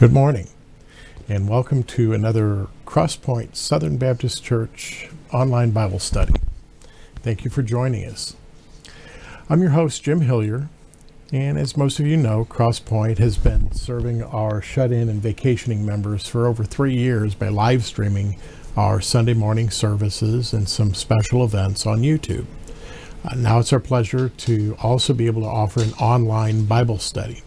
Good morning, and welcome to another Crosspoint Southern Baptist Church online Bible study. Thank you for joining us. I'm your host, Jim Hillier, and as most of you know, Crosspoint has been serving our shut-in and vacationing members for over 3 years by live streaming our Sunday morning services and some special events on YouTube. Now it's our pleasure to also be able to offer an online Bible study.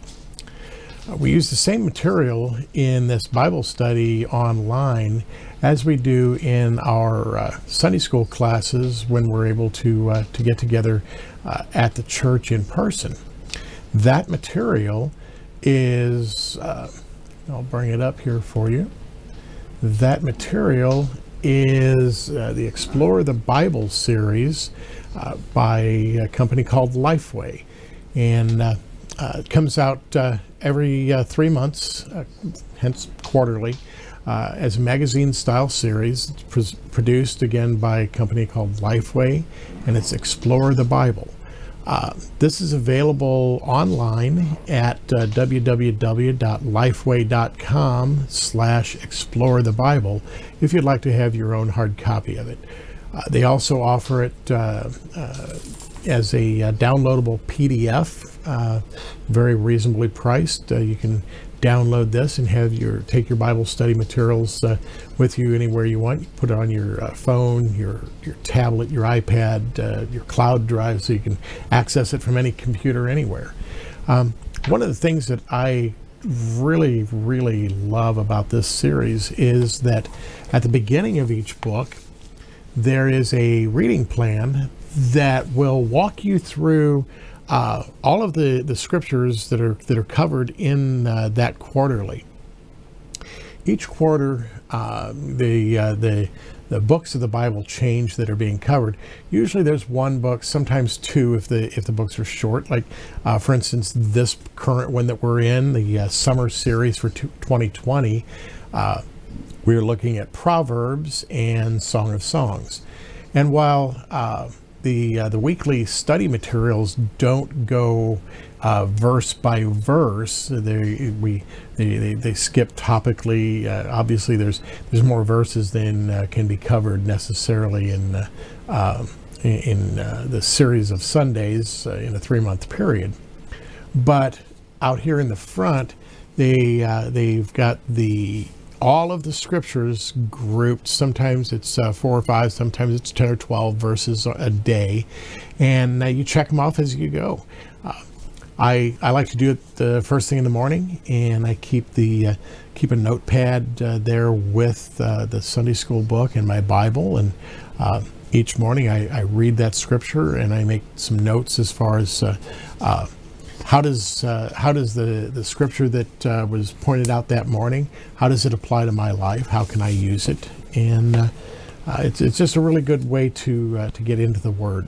We use the same material in this Bible study online as we do in our Sunday school classes when we're able to get together at the church in person. That material is, I'll bring it up here for you. That material is the Explore the Bible series by a company called Lifeway. And it comes out every 3 months, hence quarterly, as a magazine-style series produced, again, by a company called Lifeway, and it's Explore the Bible. This is available online at www.lifeway.com/explorethebible if you'd like to have your own hard copy of it. They also offer it as a downloadable PDF. Very reasonably priced. You can download this and have take your Bible study materials with you anywhere you want. You put it on your phone, your tablet, your iPad, your cloud drive, so you can access it from any computer anywhere. One of the things that I really love about this series is that at the beginning of each book there is a reading plan that will walk you through all of the scriptures that are covered in that quarterly. Each quarter, the books of the Bible change that are being covered. Usually, there's one book, sometimes two, if the books are short. Like, for instance, this current one that we're in, the summer series for 2020, we're looking at Proverbs and Song of Songs, and while the weekly study materials don't go verse by verse. They skip topically. Obviously, there's more verses than can be covered necessarily in the series of Sundays in a 3-month period. But out here in the front, they've got all of the scriptures grouped. Sometimes it's 4 or 5, sometimes it's 10 or 12 verses a day, and you check them off as you go. I like to do it the first thing in the morning, and I keep keep a notepad there with the Sunday school book and my Bible, and each morning I read that scripture and I make some notes as far as how does the scripture that was pointed out that morning, how does it apply to my life? How can I use it? And it's just a really good way to get into the Word.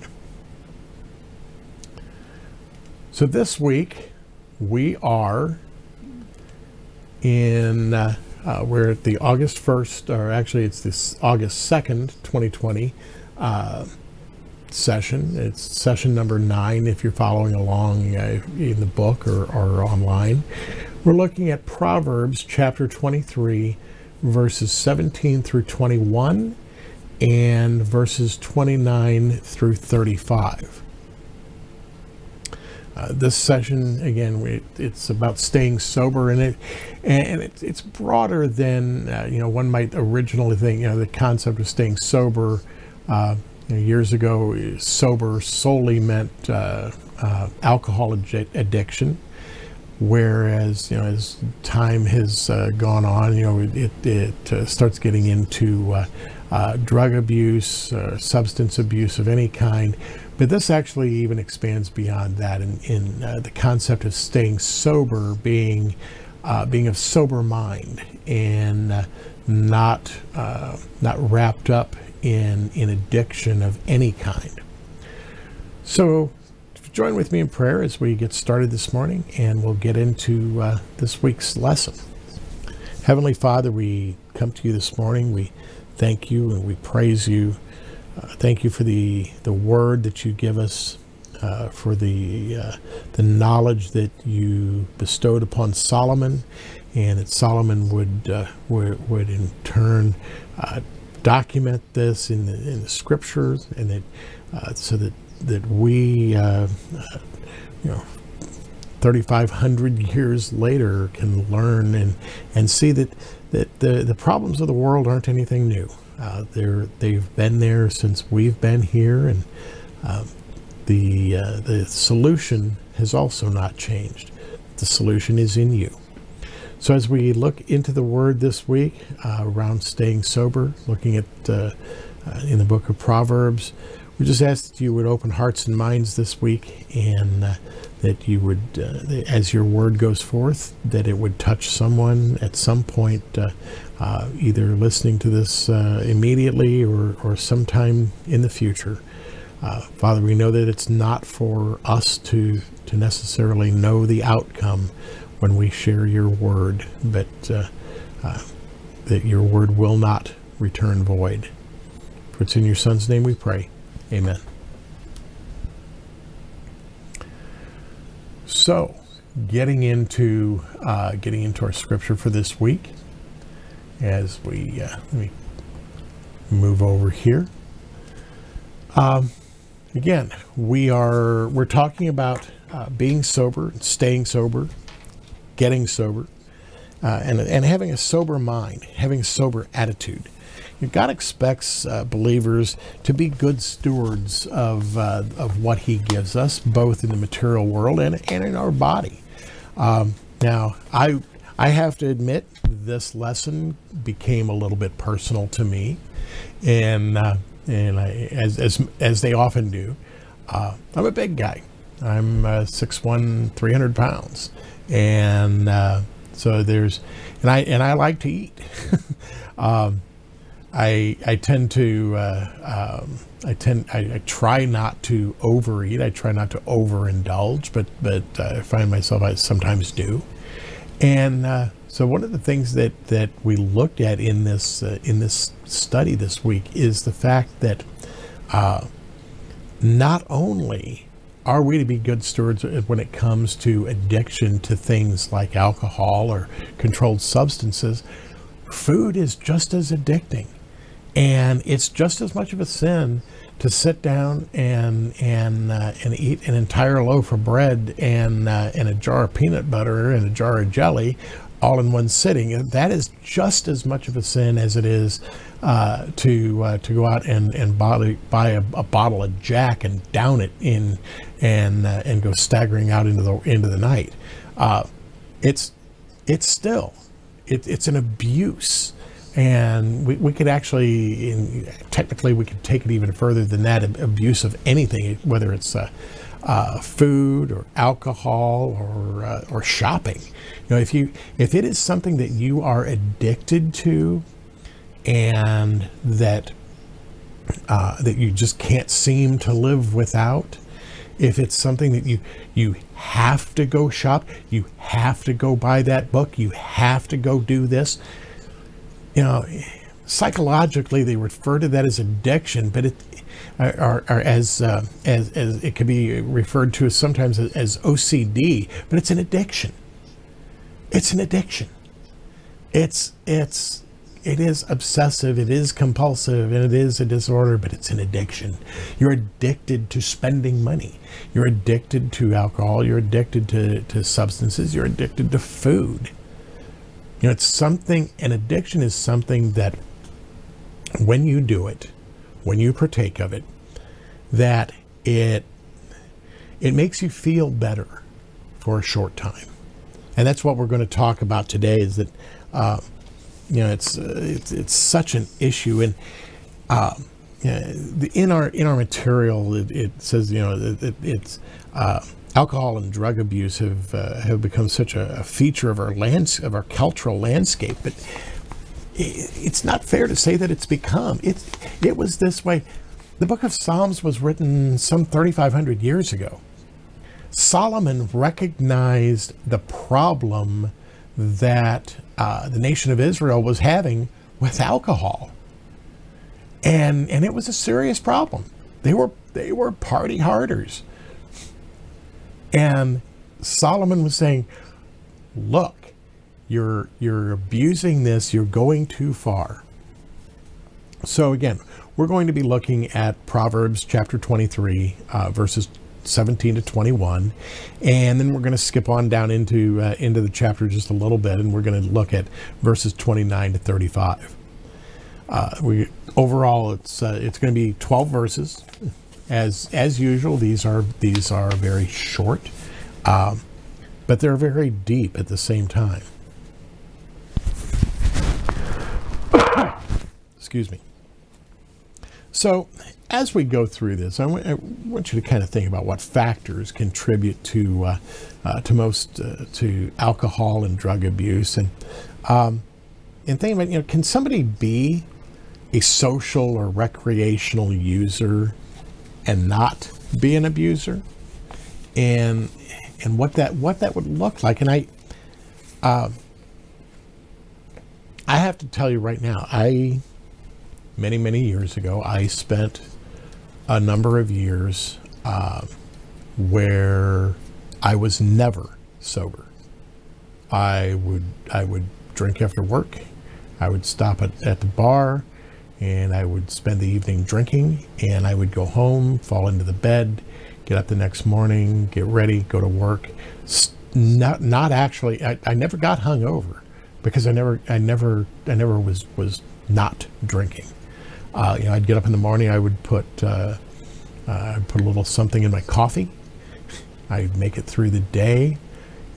So this week we are in we're at the August 1st, or actually it's this August 2nd, 2020. Session. It's session number 9 if you're following along in the book or online. We're looking at Proverbs chapter 23, verses 17 through 21 and verses 29 through 35. This session, again, it's about staying sober in it, and it's broader than you know, one might originally think. You know, the concept of staying sober, you know, years ago, sober solely meant alcohol addiction, whereas, you know, as time has gone on, you know, it starts getting into drug abuse, substance abuse of any kind. But this actually even expands beyond that, in the concept of staying sober being of sober mind and not wrapped up in addiction of any kind. So join with me in prayer as we get started this morning, and we'll get into this week's lesson. Heavenly Father, we come to you this morning. We thank you and we praise you. Thank you for the word that you give us, for the knowledge that you bestowed upon Solomon, and that Solomon would in turn document this in the scriptures, and that so that we 3,500 years later can learn and see that the problems of the world aren't anything new. They've been there since we've been here, and the solution has also not changed. The solution is in you. So as we look into the Word this week, around staying sober, looking at in the book of Proverbs, we just ask that you would open hearts and minds this week, and that you would, as your word goes forth, that it would touch someone at some point, either listening to this immediately or sometime in the future. Father, we know that it's not for us to necessarily know the outcome when we share your word, but that your word will not return void. For it's in your Son's name we pray. Amen. So, getting into our scripture for this week, as we let me move over here. Again, we're talking about being sober, staying sober, getting sober, and having a sober mind, having a sober attitude. God expects believers to be good stewards of what he gives us, both in the material world and in our body. Now, I have to admit, this lesson became a little bit personal to me, and as they often do. I'm a big guy. I'm 6'1", 300 pounds, and so there's, and I like to eat. I tend to I try not to overeat. I try not to overindulge, but I find myself I sometimes do. And so one of the things that we looked at in this study this week is the fact that not only are we to be good stewards when it comes to addiction to things like alcohol or controlled substances, food is just as addicting. And it's just as much of a sin to sit down and eat an entire loaf of bread and a jar of peanut butter and a jar of jelly, all in one sitting. That is just as much of a sin as it is to go out and buy a bottle of Jack and down it in and go staggering out into the night. It's an abuse. And we could actually, technically, we could take it even further than that. Abuse of anything, whether it's food or alcohol or shopping. You know, if it is something that you are addicted to, and that you just can't seem to live without. If it's something that you have to go shop, you have to go buy that book, you have to go do this. You know, psychologically, they refer to that as addiction, but it, or as it could be referred to as sometimes as OCD. But it's an addiction. It's an addiction. It is obsessive. It is compulsive, and it is a disorder. But it's an addiction. You're addicted to spending money. You're addicted to alcohol. You're addicted to substances. You're addicted to food. You know, it's something, an addiction is something that when you do it, when you partake of it, that it makes you feel better for a short time. And that's what we're going to talk about today, is that, you know, it's such an issue. And you know, in our material, it says, you know, alcohol and drug abuse have become such a feature of our cultural landscape, but it's not fair to say that it's become. It was this way. The book of Psalms was written some 3,500 years ago. Solomon recognized the problem that the nation of Israel was having with alcohol, and it was a serious problem. They were party harders. And Solomon was saying, look, You're abusing this. You're going too far. So again, we're going to be looking at Proverbs chapter 23, verses 17 to 21, and then we're going to skip on down into the chapter just a little bit, and we're going to look at verses 29 to 35. Overall, it's going to be 12 verses. As usual, these are very short, but they're very deep at the same time. Excuse me. So as we go through this, I want you to kind of think about what factors contribute to alcohol and drug abuse, and think about, you know, can somebody be a social or recreational user and not be an abuser, and what that would look like. And I have to tell you right now, many years ago, I spent a number of years where I was never sober. I would drink after work. I would stop at the bar, and I would spend the evening drinking, and I would go home, fall into the bed, get up the next morning, get ready, go to work. Not actually, I never got hungover because I never was not drinking. You know, I'd get up in the morning, I would put a little something in my coffee. I'd make it through the day.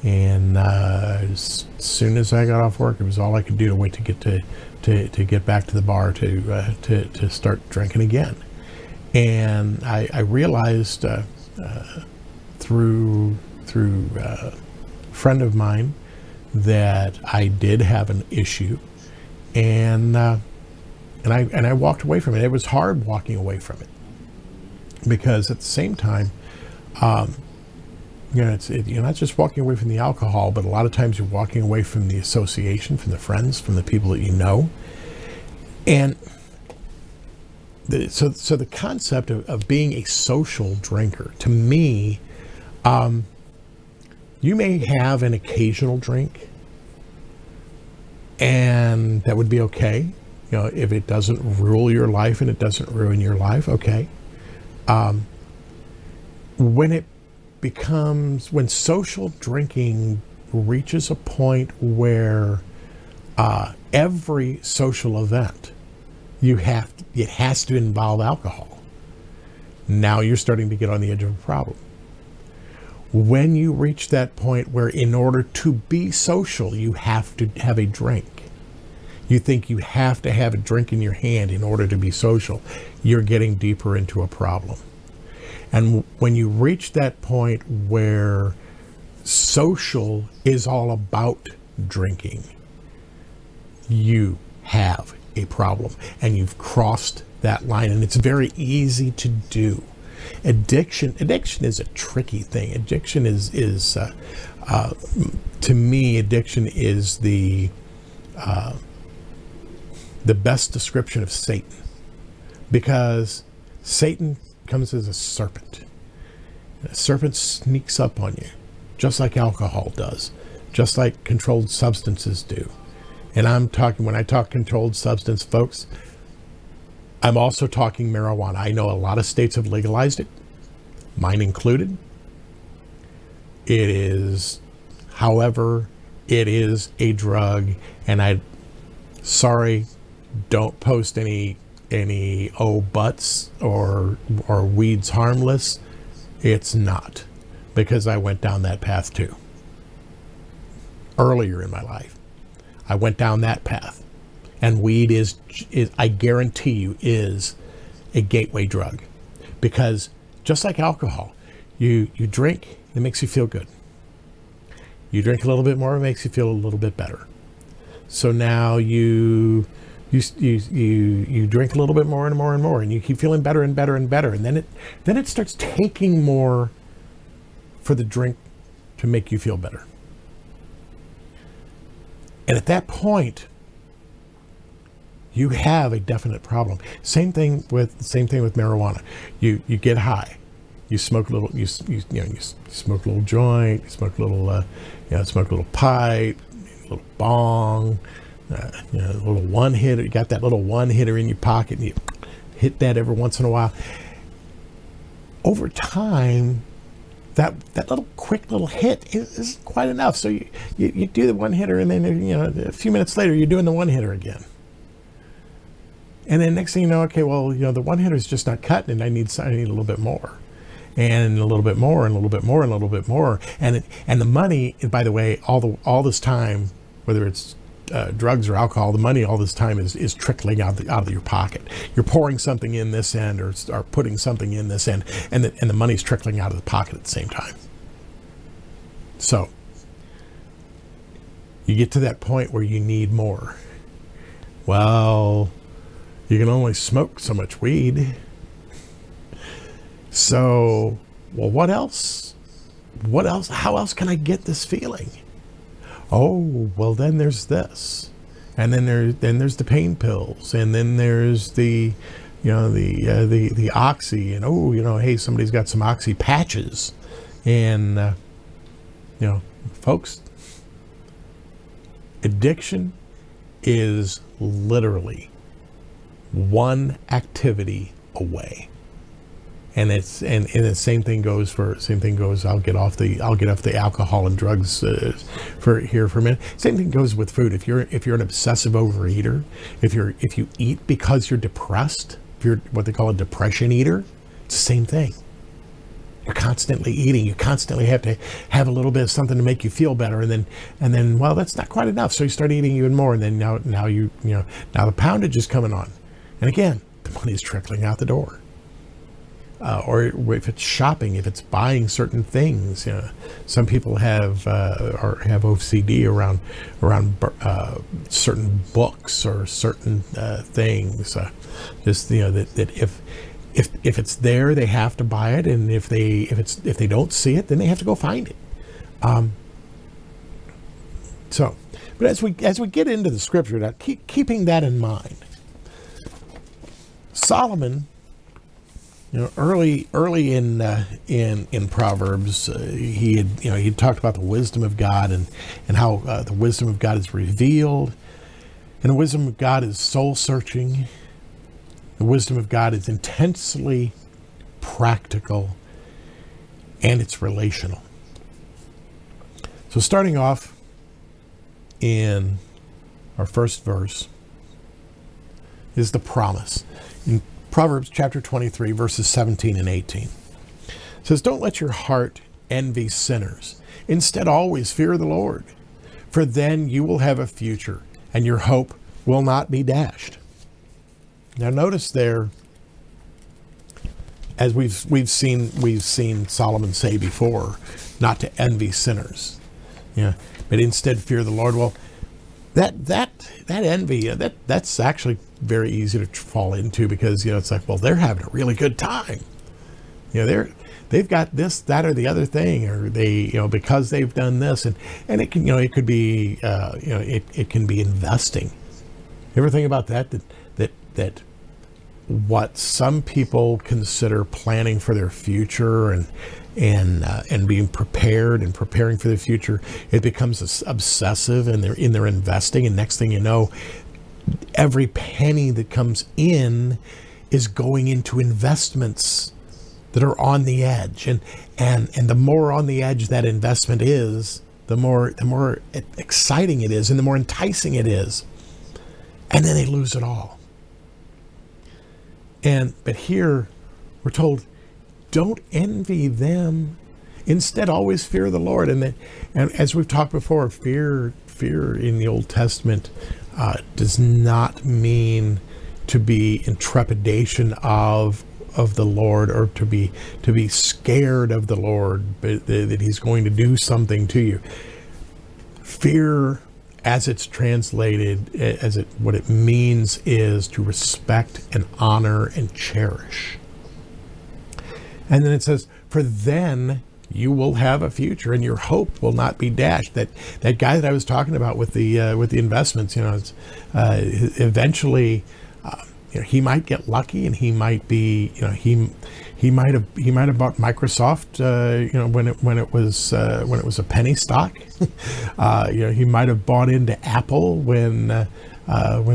And as soon as I got off work, it was all I could do to wait to get back to the bar to start drinking again. And I realized through a friend of mine that I did have an issue, and I walked away from it. It was hard walking away from it because at the same time, you know, you're not just walking away from the alcohol, but a lot of times you're walking away from the association, from the friends, from the people that you know. And so the concept of being a social drinker, to me, you may have an occasional drink, and that would be okay. You know, if it doesn't rule your life and it doesn't ruin your life, okay. When social drinking reaches a point where every social event it has to involve alcohol, now you're starting to get on the edge of a problem. When you reach that point where in order to be social, you have to have a drink, you think you have to have a drink in your hand in order to be social, you're getting deeper into a problem. And when you reach that point where social is all about drinking, you have a problem, and you've crossed that line, and it's very easy to do. Addiction is a tricky thing. Addiction is to me, addiction is the best description of Satan, because Satan comes as a serpent. A serpent sneaks up on you, just like alcohol does, just like controlled substances do. And when I talk controlled substance, folks, I'm also talking marijuana. I know a lot of states have legalized it, mine included. However, it is a drug, and don't post any buts or weeds harmless. It's not, because I went down that path too. Earlier in my life, I went down that path, and weed is I guarantee you is a gateway drug, because just like alcohol, you drink, it makes you feel good. You drink a little bit more, it makes you feel a little bit better. So now you drink a little bit more and more and more, and you keep feeling better and better and better, and then it starts taking more for the drink to make you feel better. And at that point, you have a definite problem. Same thing with marijuana. You get high, you smoke a little, you smoke a little joint, you smoke a little pipe, little bong, you know, little one hitter. You got that little one hitter in your pocket and you hit that every once in a while. Over time, that little quick little hit isn't quite enough. So you do the one hitter, and then a few minutes later you're doing the one hitter again. And then next thing you know, okay, well, the one hitter is just not cutting, and I need a little bit more, and a little bit more, and a little bit more, and a little bit more. And the money, by the way, all this time, whether it's drugs or alcohol, the money all this time is trickling out of your pocket. You're pouring something in this end or putting something in this end, and the money's trickling out of the pocket at the same time. So you get to that point where you need more. Well, you can only smoke so much weed. So, well, what else? What else? How else can I get this feeling? Oh, well, then there's this, and then there's the pain pills, and then there's the, the oxy, and hey, somebody's got some oxy patches, and folks, addiction is literally one activity away, and it's and the same thing goes. I'll get off the alcohol and drugs for a minute. Same thing goes with food. If you're an obsessive overeater, if you eat because you're depressed, if you're what they call a depression eater, it's the same thing. You're constantly eating. You constantly have to have a little bit of something to make you feel better, and then well, that's not quite enough. So you start eating even more, and then now the poundage is coming on. And again, the money is trickling out the door. Or if it's shopping, if it's buying certain things, some people have OCD around certain books or certain things. Just that if it's there, they have to buy it, and if they don't see it, then they have to go find it. But as we get into the scripture, now keeping that in mind, Solomon, early in Proverbs, he had talked about the wisdom of God and how the wisdom of God is revealed, and the wisdom of God is soul searching. The wisdom of God is intensely practical, and it's relational. So, starting off in our first verse is the promise. In Proverbs chapter 23, verses 17 and 18. It says, "Don't let your heart envy sinners. Instead, always fear the Lord, for then you will have a future, and your hope will not be dashed." Now, notice there, as we've seen Solomon say before, not to envy sinners, but instead fear the Lord. Well, that envy, that's actually very easy to fall into, because it's like, well, they're having a really good time, they've got this, that, or the other thing, or they, because they've done this, and it can, it could be, it can be investing. You ever think about that what some people consider planning for their future and being prepared and preparing for the future, it becomes obsessive, and they're investing, and next thing you know, every penny that comes in is going into investments that are on the edge, and the more on the edge that investment is, the more exciting it is, and the more enticing it is, and then they lose it all. But here we're told, don't envy them. Instead, always fear the Lord. And as we've talked before, fear in the Old Testament does not mean to be in trepidation of the Lord, or to be scared of the Lord, but that He's going to do something to you. Fear, as it's translated, what it means is to respect and honor and cherish. And then it says, "For then you will have a future, and your hope will not be dashed." That guy that I was talking about with the investments, eventually, You know, he might get lucky, and he might be, you know, he might have bought Microsoft, you know, when it was a penny stock. You know, he might have bought into Apple when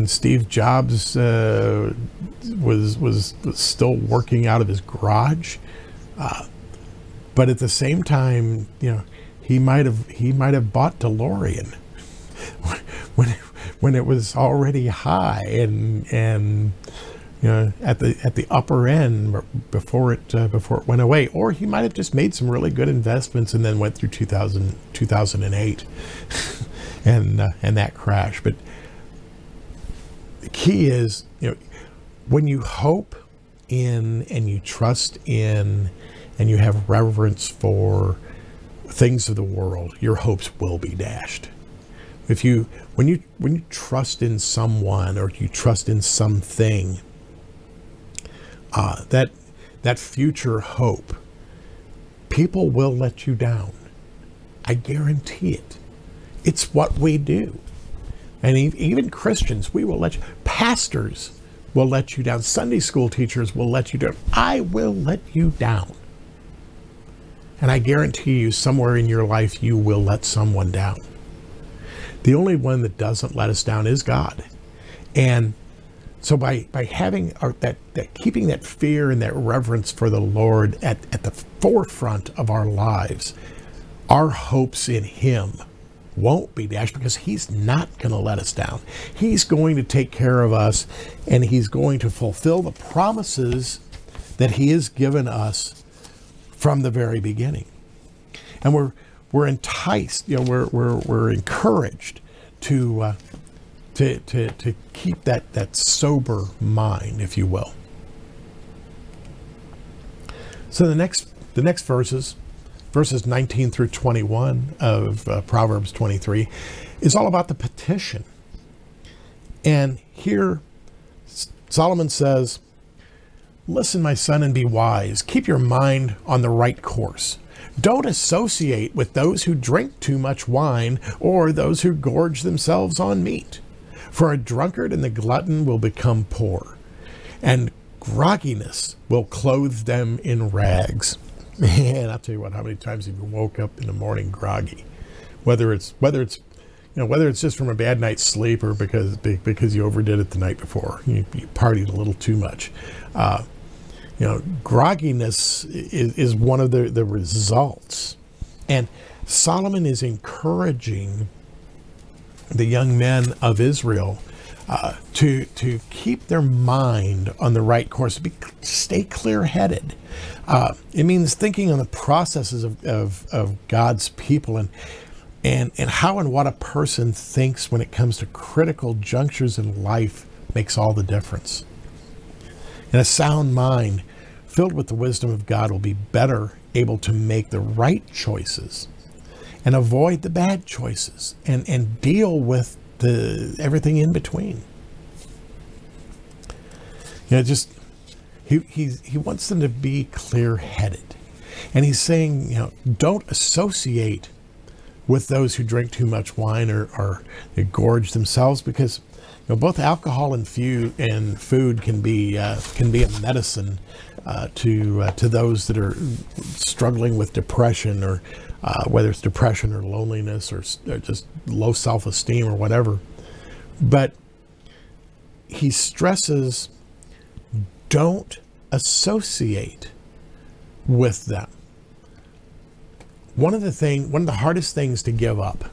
Steve Jobs was still working out of his garage. But at the same time, you know, he might have bought DeLorean when it was already high and you know, at the upper end before it went away. Or he might have just made some really good investments and then went through 2008 and that crash. But the key is, you know, when you hope in and you trust in and you have reverence for things of the world, your hopes will be dashed. If you, when you trust in someone or you trust in something, that future hope, people will let you down. I guarantee it. It's what we do. And even Christians, we will let you, pastors will let you down. Sunday school teachers will let you down. I will let you down. And I guarantee you, somewhere in your life, you will let someone down. The only one that doesn't let us down is God. And so by having that keeping that fear and that reverence for the Lord at the forefront of our lives, our hopes in him won't be dashed, because he's not going to let us down. He's going to take care of us, and he's going to fulfill the promises that he has given us from the very beginning. And we're enticed, you know, we're encouraged to keep that sober mind, if you will. So the next verses 19 through 21 of Proverbs 23 is all about the petition. And here Solomon says, "Listen, my son, and be wise. Keep your mind on the right course. Don't associate with those who drink too much wine or those who gorge themselves on meat. For a drunkard and the glutton will become poor, and grogginess will clothe them in rags." Man, I'll tell you what, how many times have you woke up in the morning groggy? Whether it's you know, whether it's just from a bad night's sleep or because you overdid it the night before. You partied a little too much. You know, grogginess is one of the results. And Solomon is encouraging the young men of Israel to keep their mind on the right course, stay clear-headed. It means thinking on the processes of God's people and how and what a person thinks when it comes to critical junctures in life makes all the difference. And a sound mind filled with the wisdom of God will be better able to make the right choices and avoid the bad choices and deal with everything in between. You know, just he wants them to be clear-headed. And he's saying, you know, don't associate with those who drink too much wine or they gorge themselves, because you know, both alcohol and food can be a medicine to those that are struggling with depression, or whether it's depression or loneliness or just low self-esteem or whatever. But he stresses, don't associate with them. One of the hardest things to give up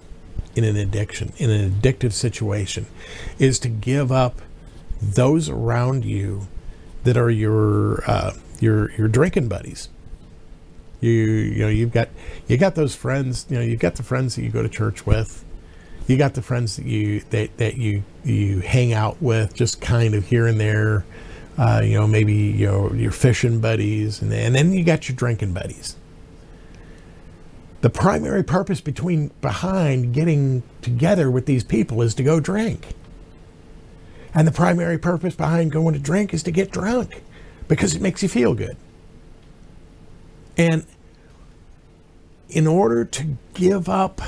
in an addictive situation, is to give up those around you that are your drinking buddies. You know, you've got those friends. You know, you've got the friends that you go to church with. You got the friends that you hang out with, just kind of here and there. You know, maybe your fishing buddies, and then you got your drinking buddies. The primary purpose behind getting together with these people is to go drink. And the primary purpose behind going to drink is to get drunk, because it makes you feel good. And in order to give up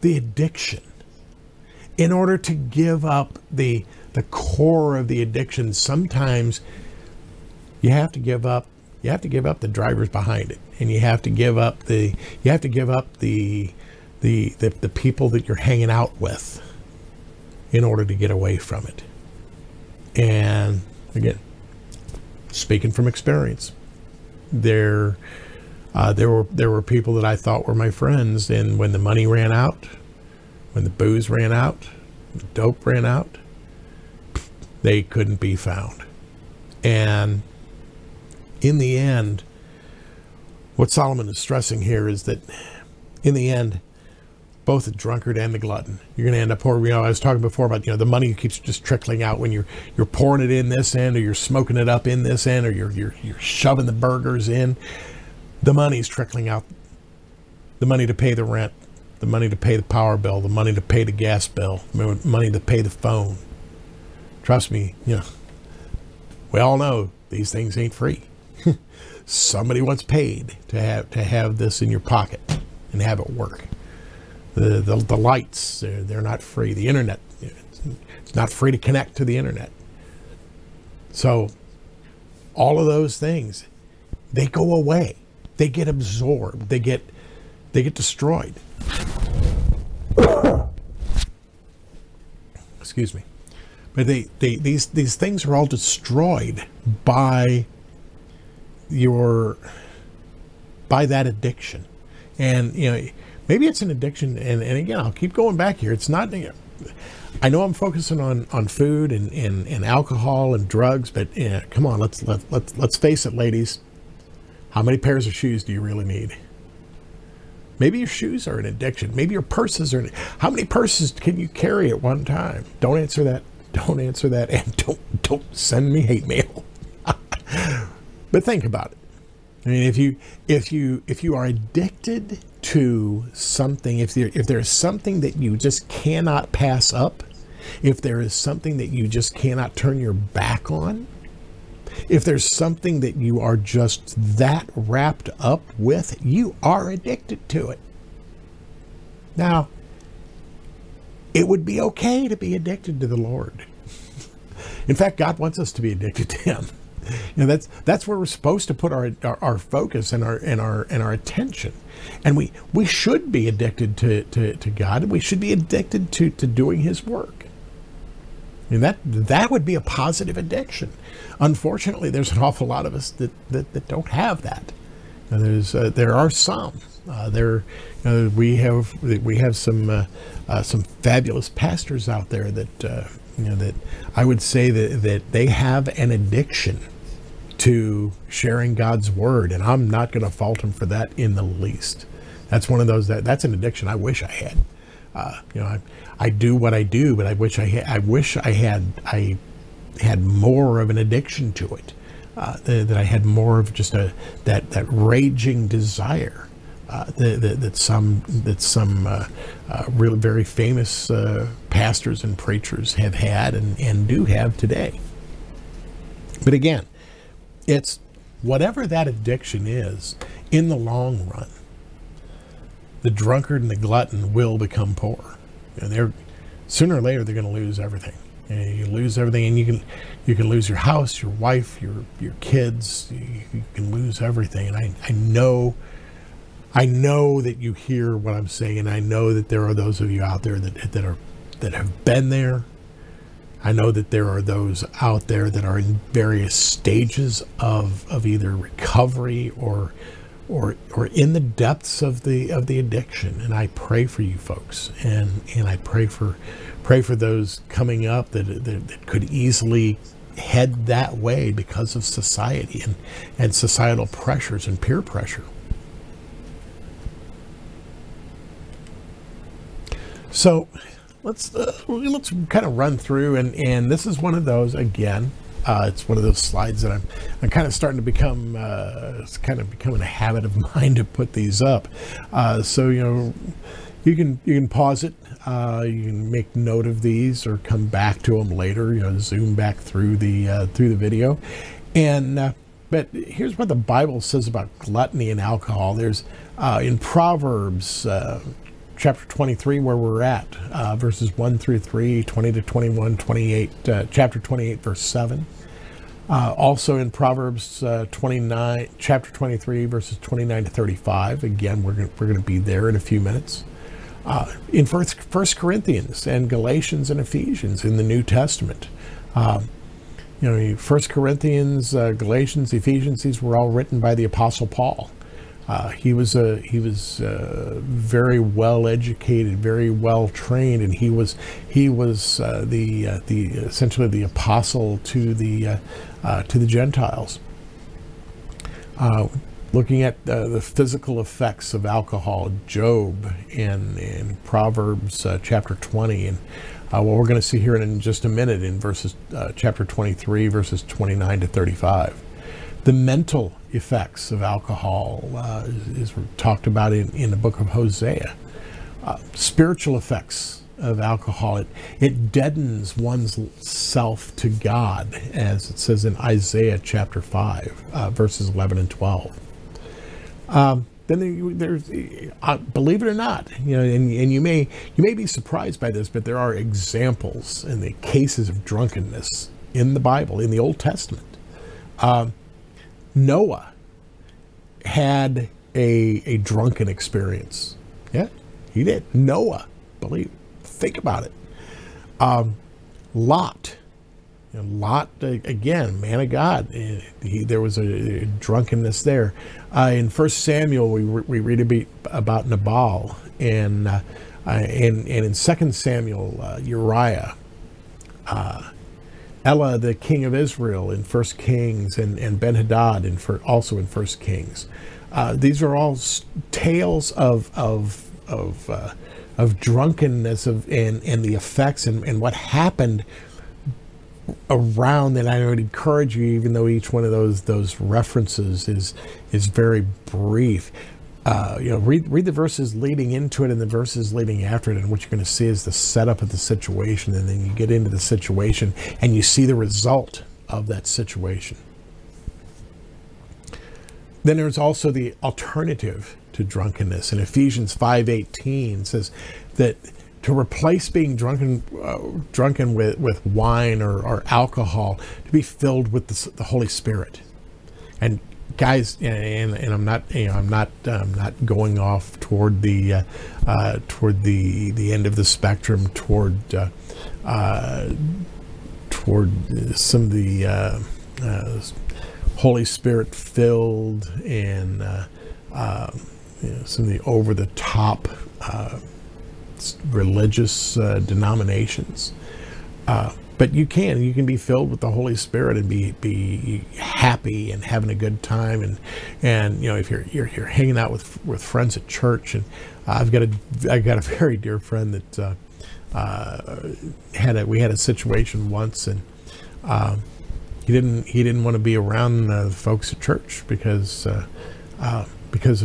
the addiction, in order to give up the the core of the addiction, sometimes you have to give up. You have to give up the drivers behind it, and you have to give up the the people that you're hanging out with in order to get away from it. And again, speaking from experience, there were people that I thought were my friends, and when the money ran out, when the booze ran out, the dope ran out, they couldn't be found. And in the end, what Solomon is stressing here is that in the end, both the drunkard and the glutton, you're going to end up poor. You know, I was talking before about, you know, the money keeps just trickling out when you're pouring it in this end, or you're smoking it up in this end, or you're shoving the burgers in. The money's trickling out. The money to pay the rent, the money to pay the power bill, the money to pay the gas bill, the money to pay the phone. Trust me, you know, we all know these things ain't free. Somebody wants paid to have this in your pocket and have it work. The lights, they're not free. The internet, it's not free to connect to the internet. So all of those things, they go away. They get absorbed. They get destroyed. Excuse me. But these things are all destroyed by that addiction. And you know, maybe it's an addiction, and again, I'll keep going back here. It's not, I know I'm focusing on food and alcohol and drugs, but come on, let's face it, ladies. How many pairs of shoes do you really need? Maybe your shoes are an addiction. Maybe your purses are. How many purses can you carry at one time? Don't answer that. Don't answer that, and don't send me hate mail. But think about it. I mean, if you are addicted to something, if there is something that you just cannot pass up, if there is something that you just cannot turn your back on, if there's something that you are just that wrapped up with, you are addicted to it. Now, it would be okay to be addicted to the Lord. In fact, God wants us to be addicted to Him. You know, that's where we're supposed to put our focus and our attention, and we should be addicted to God, and we should be addicted to doing His work. And that would be a positive addiction. Unfortunately, there's an awful lot of us that don't have that. Now, there are some. We have some fabulous pastors out there that you know, that I would say that they have an addiction to sharing God's word, and I'm not going to fault him for that in the least. That's one of those that's an addiction I wish I had. You know, I do what I do, but I wish I had more of an addiction to it. That I had more of just that raging desire. That some really very famous pastors and preachers have had and do have today. But again, it's whatever that addiction is, in the long run, the drunkard and the glutton will become poor. You know, sooner or later, they're going to lose everything. You know, you lose everything, and you can lose your house, your wife, your kids. You can lose everything. And I know that you hear what I'm saying. I know that there are those of you out there that have been there. I know that there are those out there that are in various stages of either recovery or in the depths of the addiction. And I pray for you folks, and I pray for those coming up that could easily head that way because of society and societal pressures and peer pressure. So let's kind of run through, and this is one of those again. It's one of those slides that I'm kind of starting to become. It's kind of becoming a habit of mine to put these up. So you know, you can pause it. You can make note of these or come back to them later. You know, zoom back through the video, and. But here's what the Bible says about gluttony and alcohol. There's in Proverbs. chapter 23 where we're at, verses 1 through 3, 20 to 21, 28, chapter 28, verse 7. Also in Proverbs chapter 23, verses 29 to 35. Again, we're going to be there in a few minutes. In 1 Corinthians and Galatians and Ephesians in the New Testament. You know, 1 Corinthians, Galatians, Ephesians, these were all written by the Apostle Paul. He was very well educated, very well trained, and he was essentially the apostle to the Gentiles. Looking at the physical effects of alcohol, Job in Proverbs chapter 20, and what we're going to see here in just a minute in verses chapter 23, verses 29 to 35. The mental effects of alcohol is talked about in the book of Hosea. Spiritual effects of alcohol, it deadens one's self to God, as it says in Isaiah chapter 5, verses 11 and 12. Then there's, believe it or not, you know, and you may be surprised by this, but there are examples in the cases of drunkenness in the Bible, in the Old Testament. Noah had a drunken experience. Yeah, he did. Noah, think about it. Lot. Lot, again, man of God, there was a drunkenness there. In 1 Samuel, we read a bit about Nabal, and in 2 Samuel, Uriah, Elah, the king of Israel, in 1 Kings, and Ben-Hadad, also in 1 Kings. These are all tales of drunkenness and the effects and what happened around that. I would encourage you, even though each one of those references is very brief, you know, read the verses leading into it and the verses leading after it, and what you're going to see is the setup of the situation, and then you get into the situation and you see the result of that situation. Then there's also the alternative to drunkenness. In Ephesians 5:18 says that to replace being drunken with wine or alcohol, to be filled with the Holy Spirit. And guys, and I'm not going off toward the end of the spectrum, toward some of the Holy Spirit filled and you know, some of the over the top religious denominations, but you can be filled with the Holy Spirit and be happy and having a good time, and you know, if you're hanging out with friends at church. And I've got a very dear friend that we had a situation once, and he didn't want to be around the folks at church because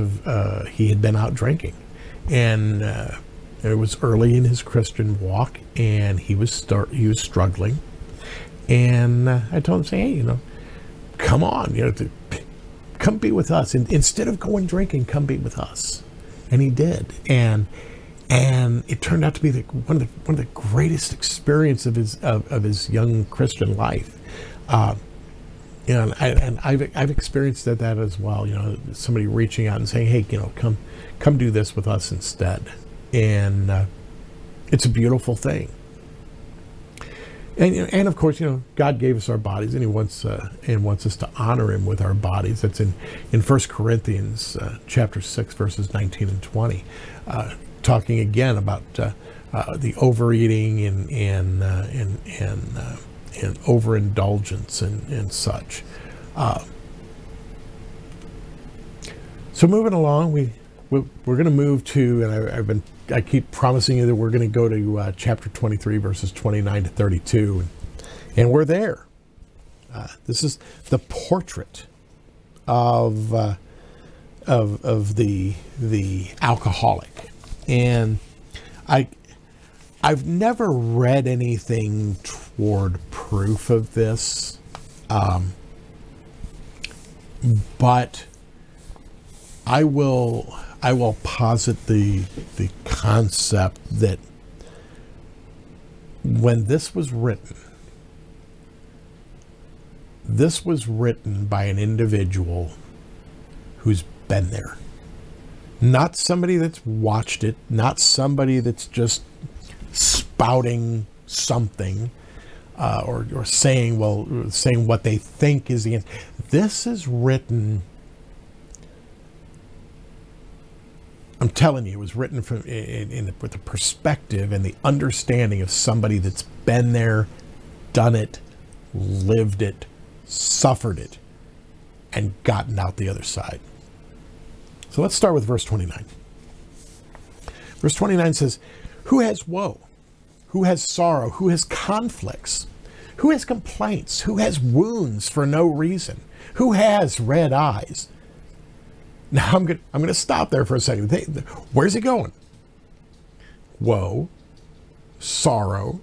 he had been out drinking, and it was early in his Christian walk, and he was struggling. And I told him, hey, you know, come on, you know, come be with us. And instead of going drinking, come be with us. And he did. And it turned out to be one of the greatest experiences of his young Christian life. And I've experienced that as well. You know, somebody reaching out and saying, hey, you know, come do this with us instead. And it's a beautiful thing. And of course, you know, God gave us our bodies, and He wants us to honor Him with our bodies. That's in 1 Corinthians chapter 6, verses 19 and 20, talking again about the overeating and overindulgence and such. So moving along, we're going to move to, and I keep promising you that we're going to go to chapter 23, verses 29 to 32, and we're there. This is the portrait of the alcoholic, and I've never read anything toward proof of this, but I will. I will posit the concept that when this was written by an individual who's been there. Not somebody that's watched it, not somebody that's just spouting something or saying, well, saying what they think is the answer. This is written, I'm telling you, it was written from with the perspective and the understanding of somebody that's been there, done it, lived it, suffered it, and gotten out the other side. So let's start with verse 29. Verse 29 says, who has woe? Who has sorrow? Who has conflicts? Who has complaints? Who has wounds for no reason? Who has red eyes? Now I'm going to stop there for a second. Where's he going? Woe, sorrow,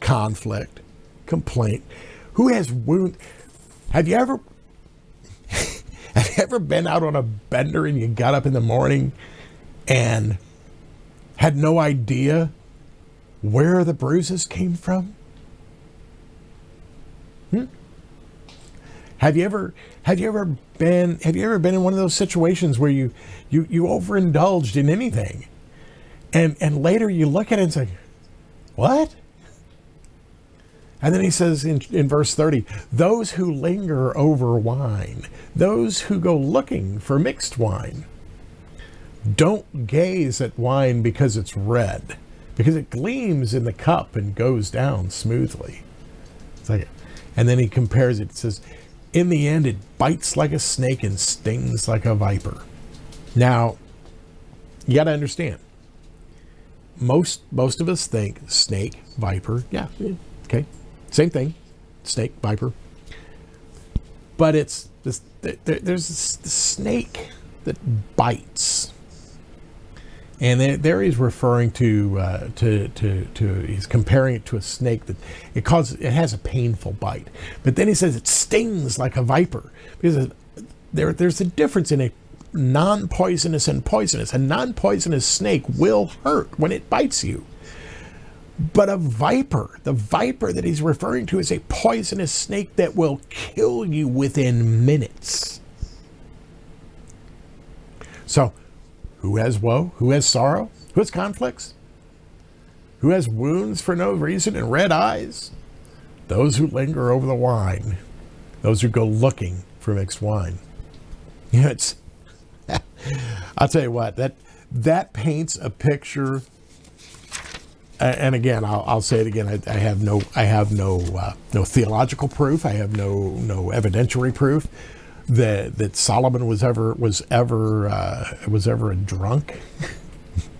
conflict, complaint. Who has wounds? Have you ever been out on a bender and you got up in the morning and had no idea where the bruises came from? Have you ever been in one of those situations where you overindulged in anything, and later you look at it and say, what? And then he says in verse 30, those who linger over wine, those who go looking for mixed wine, don't gaze at wine because it's red, because it gleams in the cup and goes down smoothly. It's like, and then he compares it. It says, in the end, it bites like a snake and stings like a viper. Now, you got to understand, most of us think snake, viper, yeah, okay. Same thing, snake, viper. But it's this, there's this snake that bites, and there he's referring to he's comparing it to a snake that it has a painful bite. But then he says it stings like a viper, because there's a difference in a non-poisonous and poisonous. A non-poisonous snake will hurt when it bites you. But a viper, the viper that he's referring to is a poisonous snake that will kill you within minutes. So, who has woe? Who has sorrow? Who has conflicts? Who has wounds for no reason and red eyes? Those who linger over the wine. Those who go looking for mixed wine. You know, it's, I'll tell you what, that paints a picture. And again, I'll say it again. I have no theological proof. I have no evidentiary proof that Solomon was ever a drunk.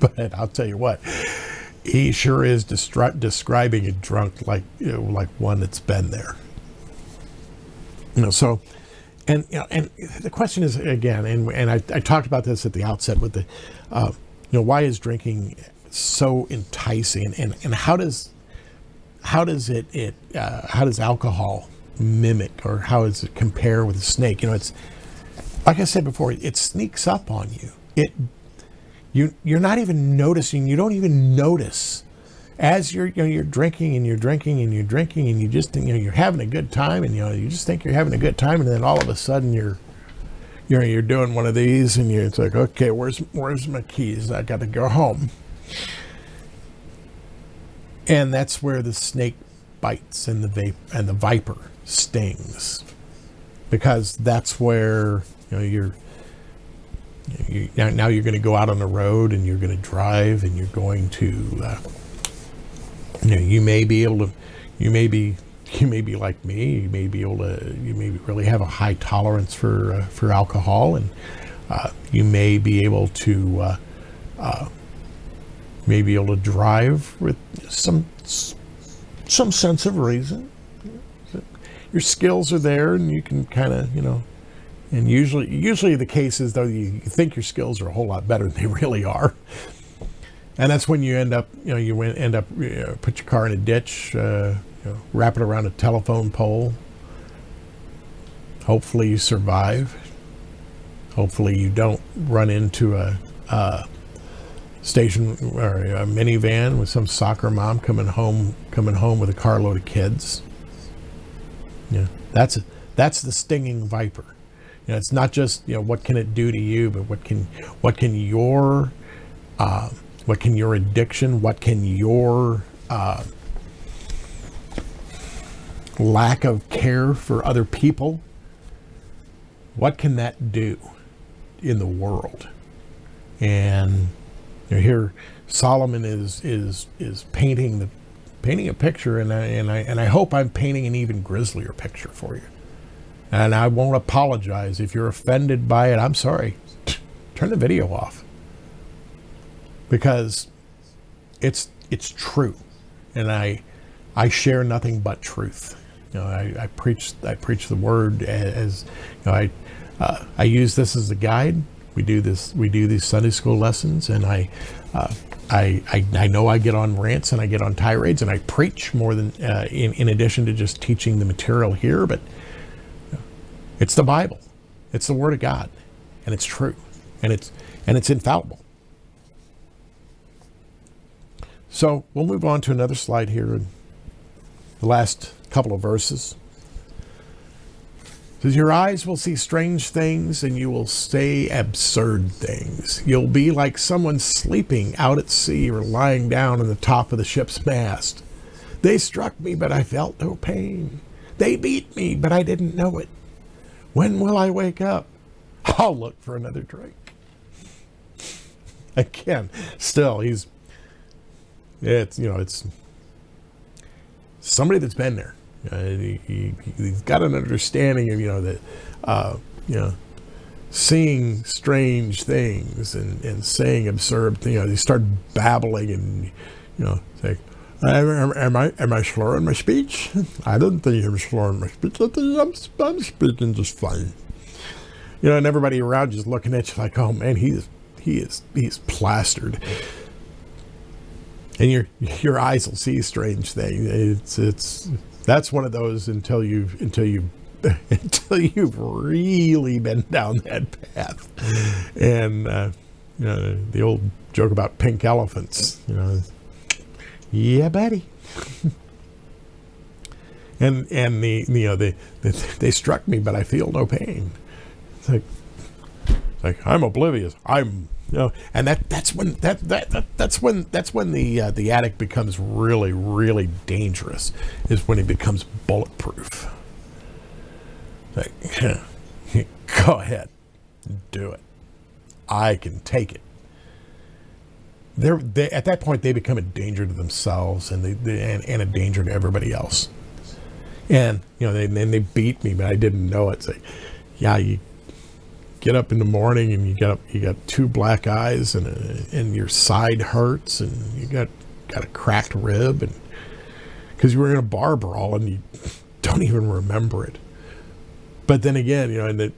But I'll tell you what, he sure is describing a drunk like one that's been there. You know. So, and the question is again, and I talked about this at the outset with the, why is drinking so enticing, and how does alcohol mimic, or how does it compare with a snake? You know, it's like I said before, it sneaks up on you. You're not even noticing. You don't even notice as you're drinking and you're drinking and you're drinking, and you just you're having a good time, and you just think you're having a good time, and then all of a sudden you're doing one of these, and it's like, okay, where's my keys? I got to go home. And that's where the snake bites and the viper stings, because that's where now you're going to go out on the road, and you're going to drive, and you're going to you may be like me. You may really have a high tolerance for alcohol, and you may be able to drive with some sense of reason. Your skills are there, and you can kind of And usually the case is, though, you think your skills are a whole lot better than they really are. And that's when you end up, put your car in a ditch. Wrap it around a telephone pole. Hopefully you survive. Hopefully you don't run into a, station or a minivan with some soccer mom coming home with a carload of kids. Yeah, that's the stinging viper. You know, it's not just, you know, what can it do to you, but what can your addiction, what can your lack of care for other people, what can that do in the world? And here Solomon is painting a picture, and I hope I'm painting an even grislier picture for you. And I won't apologize if you're offended by it. I'm sorry. Turn the video off, because it's true, and I share nothing but truth. You know, I preach the word as you know, I use this as a guide. We do this. We do these Sunday school lessons, and I know I get on rants and I get on tirades, and I preach more than in addition to just teaching the material here. But it's the Bible, it's the Word of God, and it's true, and it's infallible. So we'll move on to another slide here, in the last couple of verses. Says, your eyes will see strange things, and you will say absurd things. You'll be like someone sleeping out at sea or lying down on the top of the ship's mast. They struck me, but I felt no pain. They beat me, but I didn't know it. When will I wake up? I'll look for another drink. Again, still, it's somebody that's been there. He's got an understanding of, that, seeing strange things and saying absurd things. They start babbling and, it's like, am I slurring my speech? I don't think I'm slurring my speech. I think I'm speaking just fine. And everybody around you's looking at you like, oh man, he's plastered. And your eyes will see strange things. That's one of those until you've really been down that path. And the old joke about pink elephants, yeah, buddy. and they struck me, but I feel no pain. It's like I'm oblivious. I'm and that's when the addict becomes really, really dangerous, is when he becomes bulletproof. Like, go ahead, do it. I can take it. They at that point, they become a danger to themselves and a danger to everybody else. And they beat me, but I didn't know it. It's like, yeah, you get up in the morning and you got two black eyes and your side hurts and you got a cracked rib, and because you were in a bar brawl and you don't even remember it. But then again, in the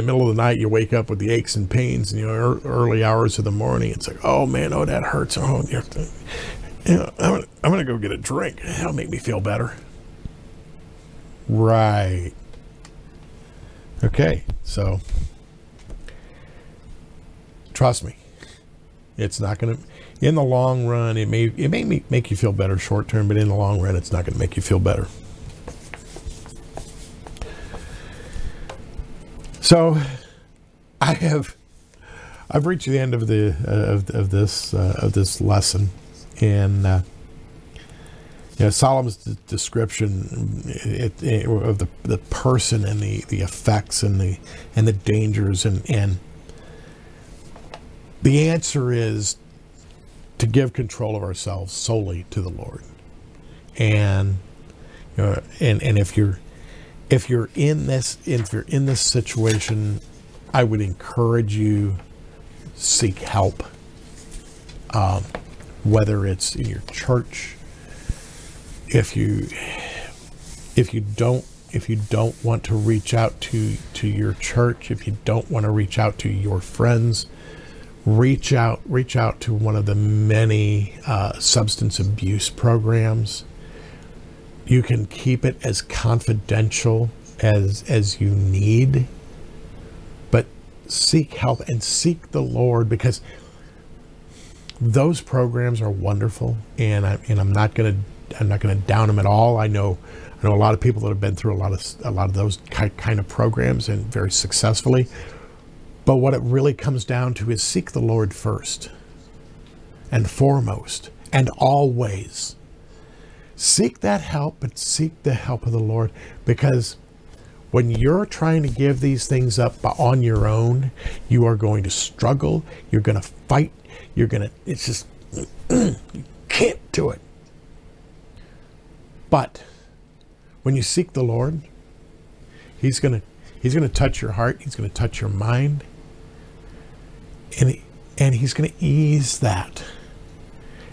middle of the night, you wake up with the aches and pains, and early hours of the morning, it's like, oh man, oh that hurts. Oh, I'm gonna go get a drink. That'll make me feel better. Right. Okay, so. Trust me, it's not going to, in the long run, it may make you feel better short term, but in the long run, it's not going to make you feel better. So I've reached the end of the, of this lesson. And, Solomon's description of the person and the effects and the dangers and the answer is to give control of ourselves solely to the Lord. And if you're in this situation, I would encourage you seek help. Whether it's in your church, if you don't want to reach out to your church, if you don't want to reach out to your friends, reach out to one of the many substance abuse programs. You can keep it as confidential as you need, but seek help and seek the Lord, because Those programs are wonderful, and I'm not gonna down them at all. I know a lot of people that have been through a lot of those kind of programs, and very successfully. But what it really comes down to is seek the Lord first and foremost and always. Seek that help, but seek the help of the Lord, because when you're trying to give these things up on your own, you are going to struggle. You're going to fight. You're going to, it's just, you can't do it. But when you seek the Lord, He's going to touch your heart. He's going to touch your mind. And He's going to ease that.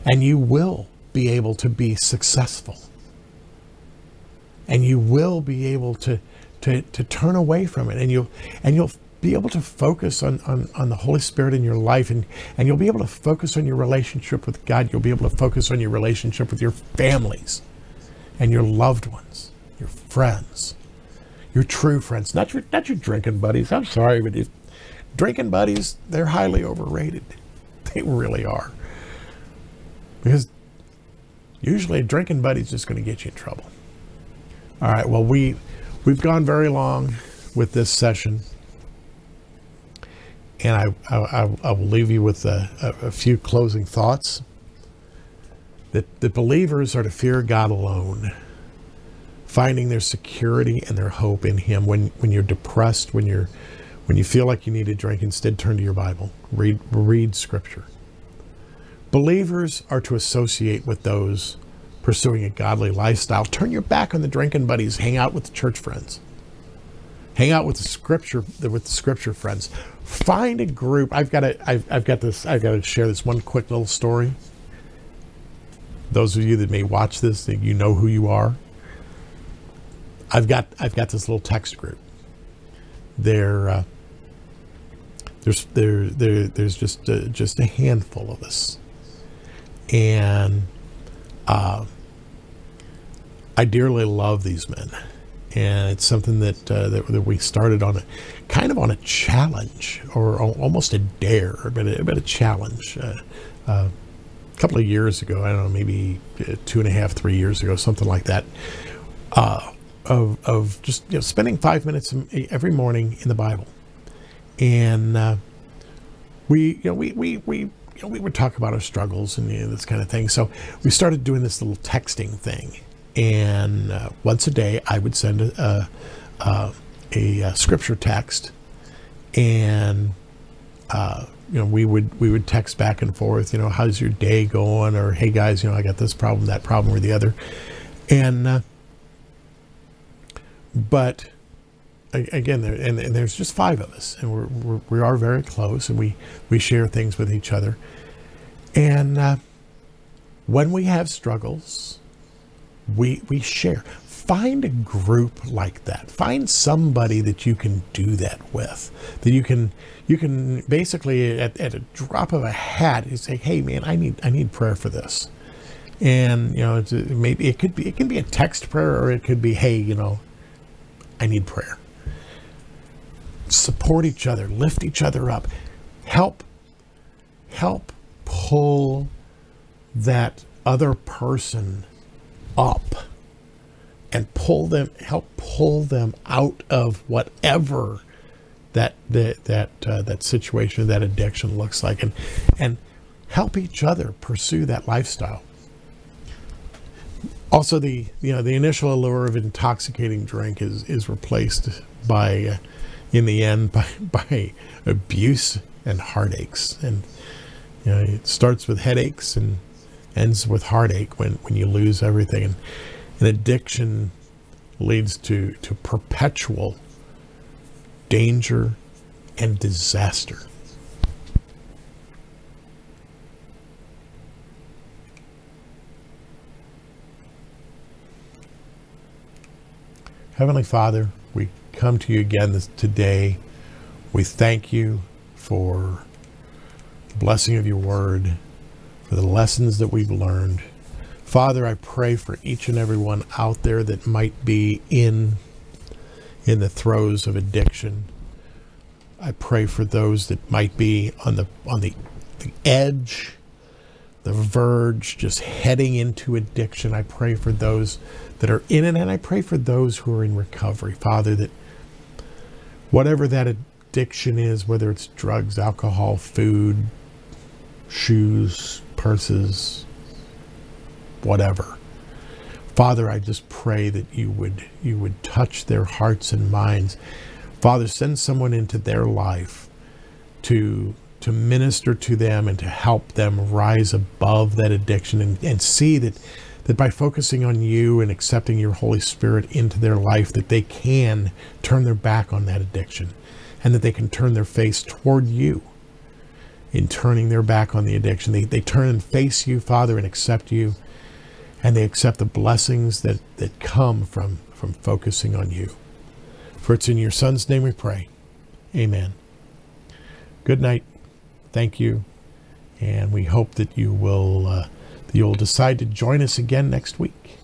And you will be able to be successful. And you will be able to turn away from it. And you'll be able to focus on the Holy Spirit in your life. And you'll be able to focus on your relationship with God. You'll be able to focus on your relationship with your families and your loved ones, your friends, your true friends, not your drinking buddies. I'm sorry, but drinking buddies, they're highly overrated. They really are. Because usually a drinking buddy's just going to get you in trouble. All right, well, we've gone very long with this session. And I will leave you with a few closing thoughts. That the believers are to fear God alone, finding their security and their hope in Him. When you're depressed, when you feel like you need a drink, instead turn to your Bible, read Scripture. Believers are to associate with those pursuing a godly lifestyle. Turn your back on the drinking buddies. Hang out with the church friends. Hang out with the Scripture friends. Find a group. I've got to share this one quick little story. Those of you that may watch this, that you know who you are. I've got this little text group. There's just a handful of us, and I dearly love these men, and it's something that that we started on kind of on a challenge, or almost a dare, but a challenge. A couple of years ago, I don't know, maybe 2.5, 3 years ago, something like that. Of just, you know, spending 5 minutes every morning in the Bible, and we would talk about our struggles and, you know, this kind of thing. So we started doing this little texting thing, and once a day I would send a scripture text, and you know, we would text back and forth. You know, how's your day going? Or, hey guys, you know, I got this problem, that problem, or the other, and. But again, and there's just 5 of us, and we are very close, and we share things with each other. And when we have struggles, we share. Find a group like that. Find somebody that you can do that with, that you can basically at a drop of a hat, you say, hey man, I need prayer for this. And, you know, maybe it can be a text prayer, or it could be, hey, you know, I need prayer. Support each other, lift each other up, help pull that other person up, and help pull them out of whatever that situation, that addiction looks like, and help each other pursue that lifestyle. Also, the initial allure of intoxicating drink is replaced by, in the end, by abuse and heartaches. And, you know, it starts with headaches and ends with heartache when you lose everything. And addiction leads to perpetual danger and disaster. Heavenly Father, we come to you again today. We thank you for the blessing of your word, for the lessons that we've learned. Father, I pray for each and every one out there that might be in the throes of addiction. I pray for those that might be on the edge, the verge, just heading into addiction. I pray for those that are in it, and I pray for those who are in recovery, Father, that whatever that addiction is, whether it's drugs, alcohol, food, shoes, purses, whatever, Father, I just pray that you would touch their hearts and minds. Father, send someone into their life to minister to them and to help them rise above that addiction and see that by focusing on you and accepting your Holy Spirit into their life, that they can turn their back on that addiction and that they can turn their face toward you. In turning their back on the addiction, they turn and face you, Father, and accept you, and they accept the blessings that come from focusing on you. For it's in your Son's name we pray. Amen. Good night. Thank you. And we hope that you'll decide to join us again next week.